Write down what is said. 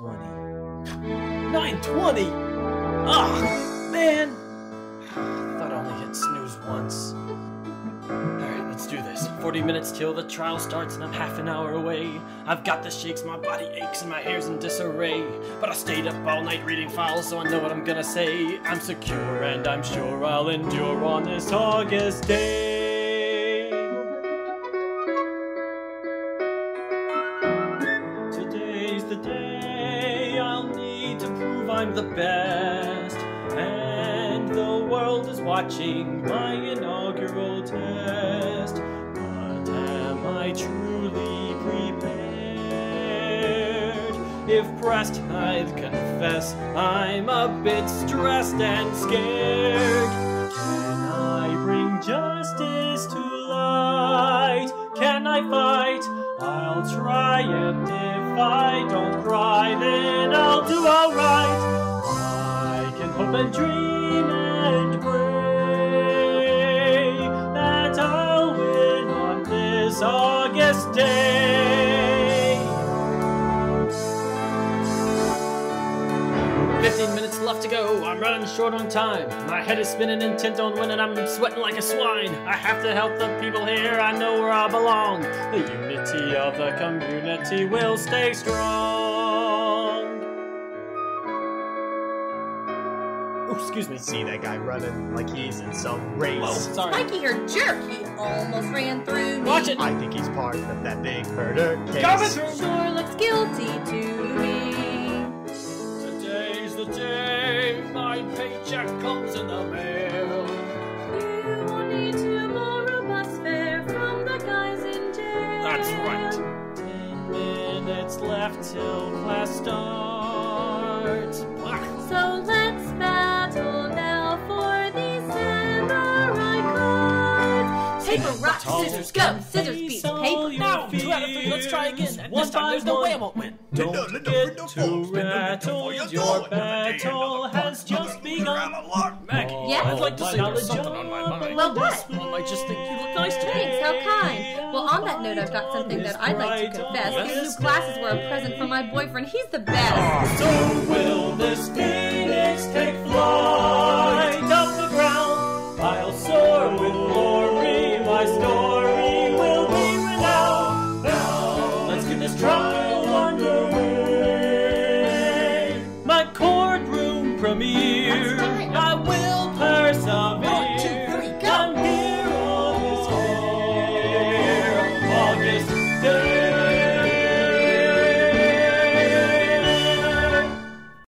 920. 920? Ah, man! I thought I only hit snooze once. Alright, let's do this. 40 minutes till the trial starts and I'm half an hour away. I've got the shakes, my body aches and my hair's in disarray. But I stayed up all night reading files, so I know what I'm gonna say. I'm secure and I'm sure I'll endure on this August day. The day I'll need to prove I'm the best, and the world is watching my inaugural test. But am I truly prepared? If pressed, I'd confess I'm a bit stressed and scared. Can I bring justice to light? Can I fight? I'll try it. If I don't cry, then I'll do alright. I can hope and dream and pray that I'll win on this August day. 15 minutes left to go, I'm running short on time. My head is spinning intent on winning, I'm sweating like a swine. I have to help the people here, I know where I belong. The unity of the community will stay strong. Ooh, excuse me. See that guy running like he's in some race. Whoa, sorry. Mikey, you're a jerk, he almost ran through me. Watch it! I think he's part of that big murder case. Coming through! Sure looks guilty to me. The day my paycheck comes in the mail. You will need to borrow bus fare from the guys in jail. That's right. 10 minutes left till class starts. So let's battle now for these samurai cards. Paper, rock, scissors, go. Scissors, beat, paper. Now, 2 out of 3, let's try again. And this time there's no way I won't win. Don't get too rattled, your battle has just begun. Maggie, yeah? I'd like to say there's something on my mind. Well, what? Well, I just think you look nice today. Thanks, how kind. Well, on that note, I've got something that I'd like to confess. These new glasses were a present from my boyfriend. He's the best. So will this phoenix take flight off the ground? I'll soar with glory, my story will be renowned. Now, let's get this trial underway. My courtroom premiere.